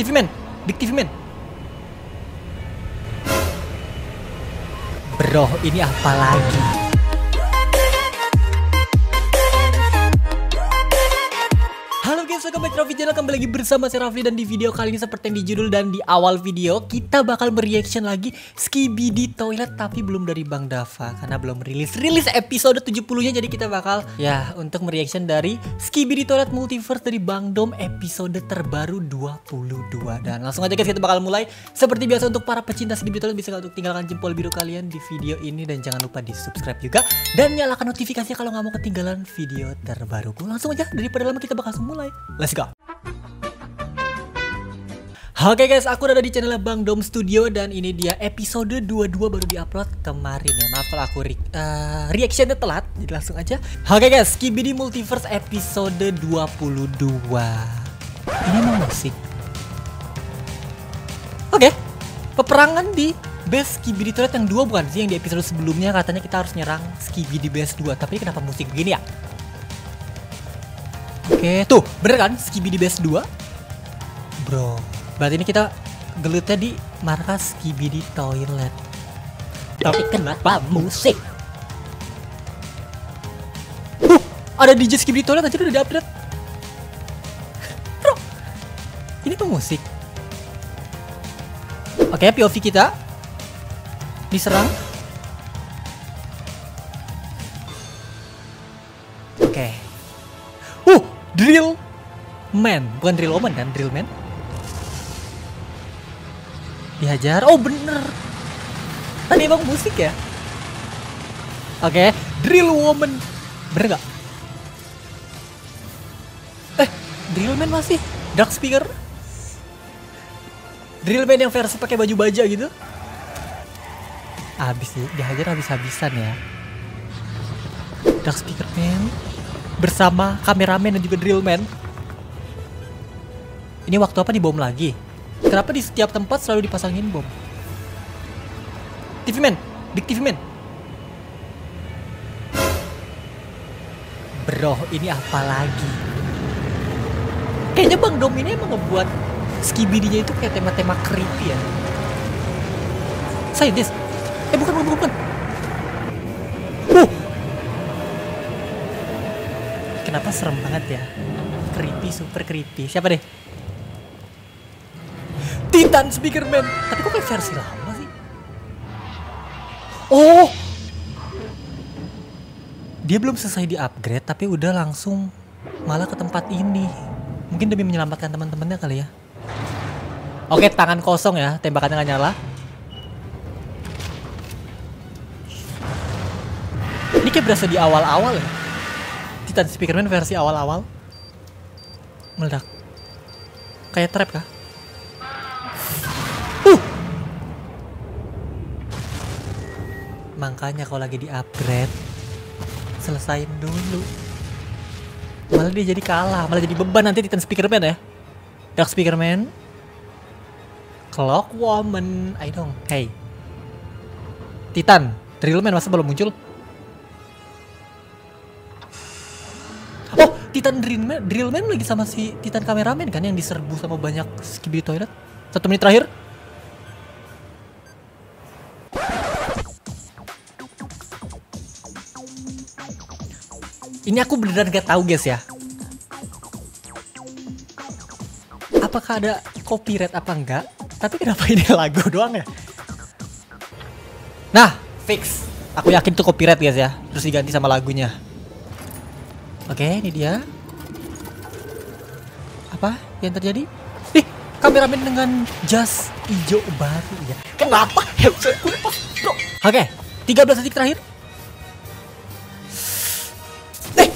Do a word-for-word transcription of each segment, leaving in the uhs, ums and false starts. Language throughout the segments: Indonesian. T V Man, Big T V Man. Bro, ini apa lagi? Halo guys, welcome back to Raffi Channel. Kembali lagi bersama saya Raffi. Dan di video kali ini seperti yang di judul dan di awal video, kita bakal mereaction lagi Skibidi Toilet, tapi belum dari Bang Dava, karena belum rilis Rilis episode tujuh puluh nya. Jadi kita bakal ya untuk mereaction dari Skibidi Toilet Multiverse dari Bang Dom, episode terbaru dua puluh dua. Dan langsung aja guys, kita bakal mulai. Seperti biasa untuk para pecinta Skibidi Toilet, bisa untuk tinggalkan jempol biru kalian di video ini. Dan jangan lupa di subscribe juga, dan nyalakan notifikasinya kalau nggak mau ketinggalan video terbaruku. Langsung aja, daripada lama kita bakal semula. Let's go. Oke okay guys, aku udah ada di channel Bang Dom Studio. Dan ini dia episode dua puluh dua baru diupload kemarin ya. Maaf kalau aku re uh, reactionnya telat. Jadi langsung aja. Oke okay guys, Skibidi Multiverse episode dua puluh dua. Ini mau musik. Oke okay. Peperangan di base Skibidi Toilet yang dua, bukan sih? Yang di episode sebelumnya katanya kita harus nyerang Skibidi base dua. Tapi kenapa musik begini ya? Oke, tuh bener kan Skibidi base dua. Bro, berarti ini kita gelutnya di markas Skibidi Toilet. Tapi kenapa musik? Huh, ada D J Skibidi Toilet aja udah di-update. Bro, ini pemusik. Oke, P O V kita diserang. Oke. Drill Man, bukan Drill Woman kan, Drill Man. Dihajar, oh bener. Tadi emang musik ya. Oke, okay. Drill Woman, bener gak? Eh, Drill Man masih, Dark Speaker. Drill Man yang versi pakai baju baja gitu. Habis sih, dihajar habis-habisan ya. Dark Speaker Man bersama kameramen dan juga Drill Man. Ini waktu apa nih bom lagi? Kenapa di setiap tempat selalu dipasangin bom? T V Man, Big T V Man. Bro, ini apa lagi? Kayaknya Bang Dom ini emang ngebuat Skibidi-nya itu kayak tema-tema creepy ya. Sadis. Eh bukan, bukan, bukan. Uh. Kenapa serem banget ya? Creepy, super creepy. Siapa deh? Titan Speakerman. Tapi kok kayak versi lama sih? Oh! Dia belum selesai di-upgrade tapi udah langsung malah ke tempat ini. Mungkin demi menyelamatkan teman-temannya kali ya. Oke, tangan kosong ya. Tembakannya nggak nyala. Ini kayak berasa di awal-awal ya. Titan Speakerman versi awal-awal. Meledak. Kayak trap kah? Uh. Makanya kalau lagi di upgrade, selesain dulu. Malah dia jadi kalah, malah jadi beban nanti Titan Speakerman ya. Dark Speakerman, Clock Woman, I don't. Hey. Titan Drill Man masa belum muncul? Titan Drillman, Drillman lagi sama si Titan Kameramen kan yang diserbu sama banyak Skibidi Toilet. Satu menit terakhir. Ini aku beneran gak tahu guys ya. Apakah ada copyright apa enggak? Tapi kenapa ini lagu doang ya? Nah, fix. Aku yakin tuh copyright guys ya. Terus diganti sama lagunya. Oke, ini dia. Apa yang terjadi? Ih, kameramen dengan jas hijau baru ya. Kenapa? Oke, tiga belas detik terakhir. Eh.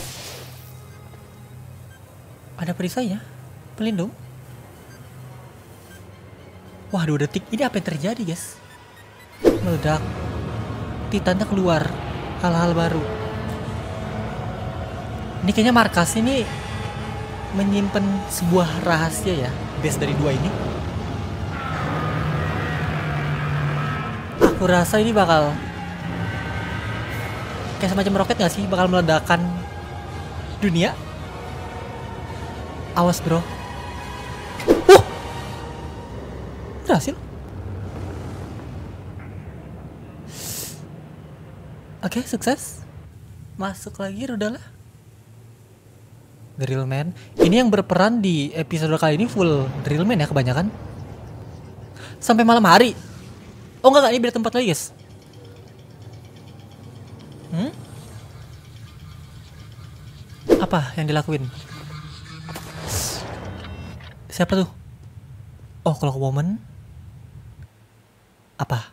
Ada perisai ya? Pelindung. Wah, dua detik. Ini apa yang terjadi, guys? Meledak. Titannya keluar. Hal-hal baru. Ini kayaknya markas ini menyimpan sebuah rahasia ya, base dari dua ini. Aku rasa ini bakal kayak semacam roket gak sih? Bakal meledakkan dunia. Awas bro. Uh! berhasil. Oke, okay, sukses. Masuk lagi rudal lah. The Real Man. Ini yang berperan di episode kali ini full Drill Man ya kebanyakan. Sampai malam hari. Oh enggak, enggak, ini beda tempat lagi guys. Hmm? Apa yang dilakuin? Siapa tuh? Oh, Clock Woman. Apa?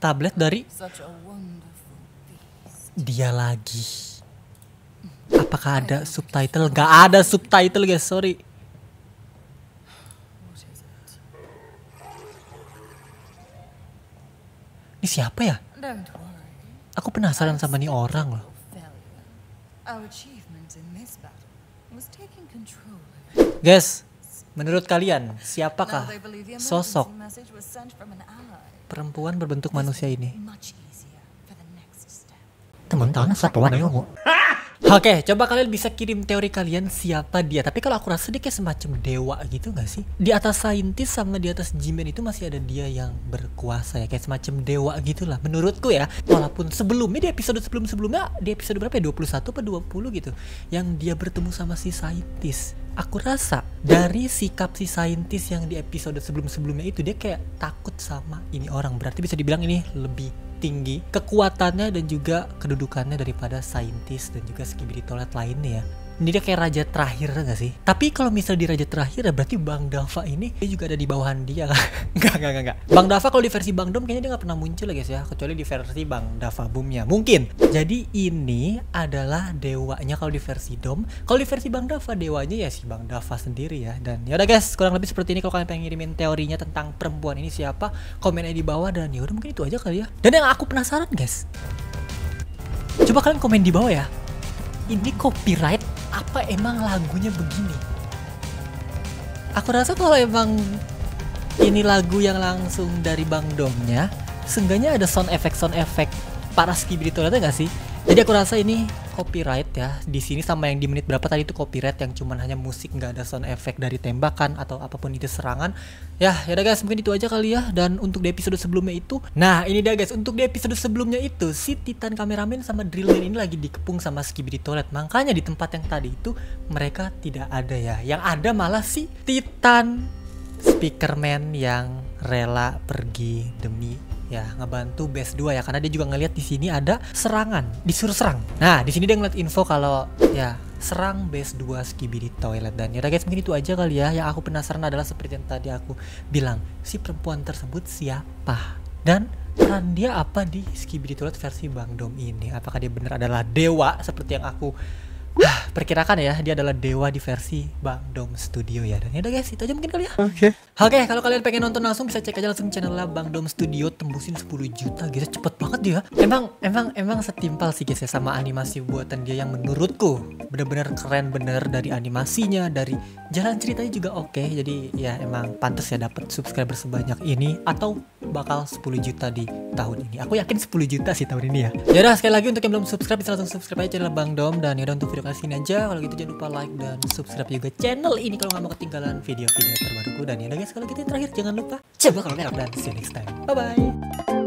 Tablet dari dia lagi. Apakah ada subtitle? Gak ada subtitle guys, sorry. Ini siapa ya? Aku penasaran sama nih orang loh. Guys, menurut kalian siapakah sosok perempuan berbentuk manusia ini? Teman-teman, satu warna ungu. Oke, coba kalian bisa kirim teori kalian siapa dia. Tapi kalau aku rasa dia kayak semacam dewa gitu gak sih? Di atas saintis sama di atas G-Man itu masih ada dia yang berkuasa ya. Kayak semacam dewa gitu lah menurutku ya. Walaupun sebelumnya di episode sebelum-sebelumnya, di episode berapa ya? dua puluh satu atau dua puluh gitu. Yang dia bertemu sama si saintis. Aku rasa dari sikap si saintis yang di episode sebelum-sebelumnya itu, dia kayak takut sama ini orang. Berarti bisa dibilang ini lebih tinggi kekuatannya dan juga kedudukannya daripada saintis dan juga Skibidi Toilet lainnya ya. Ini dia kayak raja terakhir gak sih? Tapi kalau misalnya di raja terakhir ya berarti Bang Dava ini dia juga ada di bawahan dia. Enggak, enggak, enggak. Bang Dava kalau di versi Bang Dom kayaknya dia gak pernah muncul ya guys ya. Kecuali di versi Bang Dava boomnya. Mungkin. Jadi ini adalah dewanya kalau di versi Dom. Kalau di versi Bang Dava dewanya ya si Bang Dava sendiri ya. Dan yaudah guys, kurang lebih seperti ini. Kalau kalian pengen ngirimin teorinya tentang perempuan ini siapa, komennya di bawah. Dan yaudah mungkin itu aja kali ya. Dan yang aku penasaran guys, coba kalian komen di bawah ya. Ini copyright apa emang lagunya begini? Aku rasa kalau emang ini lagu yang langsung dari Bang Domnya, seenggaknya ada sound effect sound effect para Skibidi Toilet nggak sih? Jadi aku rasa ini copyright ya. Di sini sama yang di menit berapa tadi itu copyright yang cuman hanya musik, nggak ada sound effect dari tembakan atau apapun itu serangan. Ya, ya guys, mungkin itu aja kali ya. Dan untuk di episode sebelumnya itu, nah ini dia guys, untuk di episode sebelumnya itu si Titan Kameramen sama Drill Man ini lagi dikepung sama Skibidi Toilet. Makanya di tempat yang tadi itu mereka tidak ada ya. Yang ada malah si Titan Speakerman yang rela pergi demi ya ngebantu base dua ya, karena dia juga ngelihat di sini ada serangan, disuruh serang. Nah, di sini dia ngeliat info kalau ya serang base dua Skibidi Toilet. Dan yaudah guys, mungkin itu aja kali ya. Yang aku penasaran adalah seperti yang tadi aku bilang, si perempuan tersebut siapa dan peran dia apa di Skibidi Toilet versi Bang Dom ini. Apakah dia benar adalah dewa seperti yang aku ah, perkirakan ya, dia adalah dewa di versi Bang Dom Studio ya. Dan ya udah guys, itu aja mungkin kali ya. Oke. Okay. Oke, okay, kalau kalian pengen nonton langsung bisa cek aja langsung channelnya Bang Dom Studio, tembusin sepuluh juta guys, cepet banget dia. Emang emang emang setimpal sih guys ya sama animasi buatan dia yang menurutku bener-bener keren bener, dari animasinya, dari jalan ceritanya juga oke. Okay. Jadi ya emang pantas ya dapat subscriber sebanyak ini atau bakal sepuluh juta di tahun ini. Aku yakin sepuluh juta sih tahun ini ya. Ya udah, sekali lagi untuk yang belum subscribe bisa langsung subscribe aja channel Bang Dom. Dan ya udah, untuk video kali ini aja. Kalau gitu jangan lupa like dan subscribe juga channel ini kalau nggak mau ketinggalan video-video terbaruku. Dan ya udah guys, kalau gitu yang terakhir jangan lupa coba kalau merah, dan see you next time. Bye bye.